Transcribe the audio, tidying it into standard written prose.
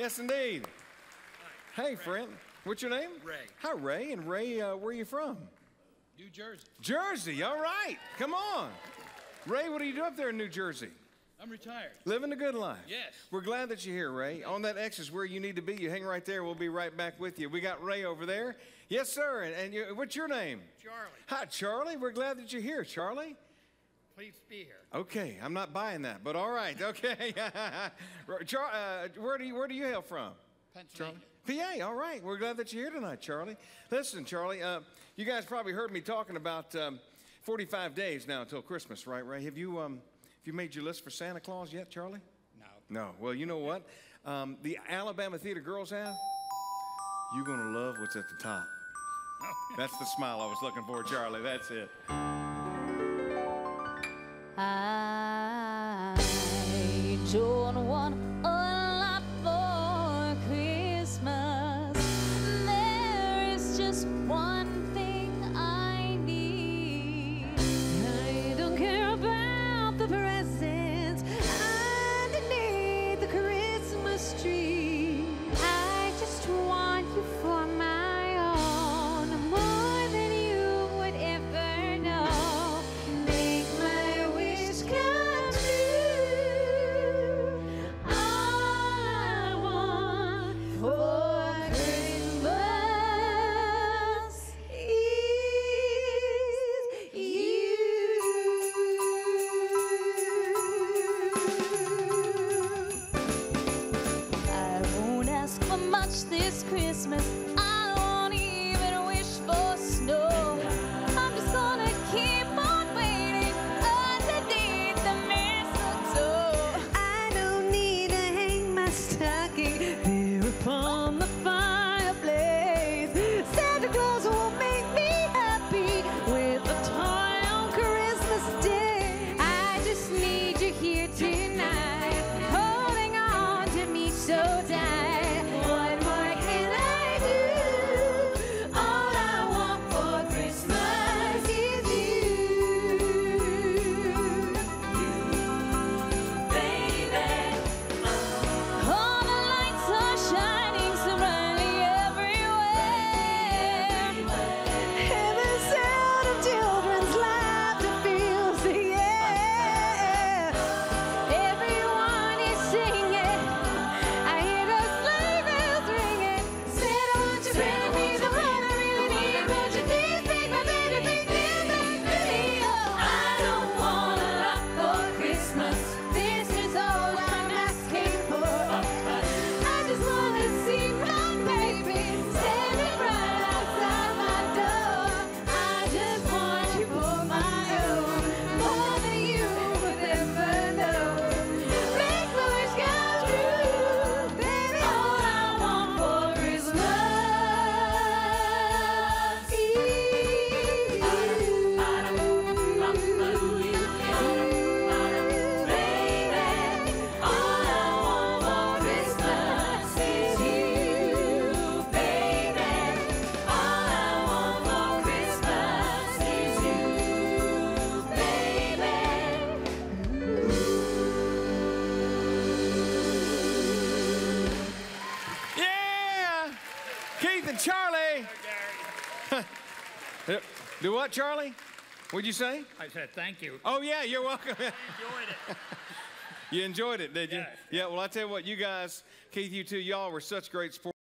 Yes, indeed. Hi. Hey, Ray. Friend. What's your name? Ray. Hi, Ray. And Ray, where are you from? New Jersey. Jersey. All right. Come on. Ray, what do you do up there in New Jersey? I'm retired. Living a good life. Yes. We're glad that you're here, Ray. On that X is where you need to be. You hang right there. We'll be right back with you. We got Ray over there. Yes, sir. And you, what's your name? Charlie. Hi, Charlie. We're glad that you're here, Charlie. Please be here. Okay. I'm not buying that, but all right. Okay. Where do you hail from? Pennsylvania. Charlie? PA. All right. We're glad that you're here tonight, Charlie. Listen, Charlie, you guys probably heard me talking about 45 days now until Christmas, right, Ray? Have you made your list for Santa Claus yet, Charlie? No. No. Well, you know what? The Alabama Theater Girls have. You're going to love what's at the top. That's the smile I was looking for, Charlie. That's it. I don't want a lot for Christmas. There is just one thing I need. I don't care about the presents underneath the Christmas tree. I just want you for my own, more than you would ever know. Make my wish come true. All I want for Christmas is you. I won't ask for much this Christmas. I won't even wish for snow. I'm just gonna keep on waiting underneath the mistletoe. I don't need to hang my stocking there upon the fireplace. Santa Claus will make me happy with a toy on Christmas Day. I just need you here tonight, holding on to me so tight. What more can I do? All I want for Christmas is you. All the lights are shining so brightly everywhere. Every sound of children's laughter fills the air. Everyone is singing. I hear those sleigh bells ringing. Santa, won't you bring me the one I really need? Won't you please take my baby, take this back to me? I don't want a lot for Christmas. This is all I'm asking for. I just want to see my baby standing right outside my door. I just want you for my own, more than you would ever know. Make my wish come true, baby. All I want for Christmas is you. Baby, all I want for Christmas is you. Baby, all I want for Christmas is you. Baby. Yeah! Keith and Charlie. Do what, Charlie? What'd you say? I said thank you. Oh, yeah, you're welcome. Enjoyed it. You enjoyed it, did you? Yes. Yeah, well, I tell you what, you guys, Keith, you two, y'all were such great sports.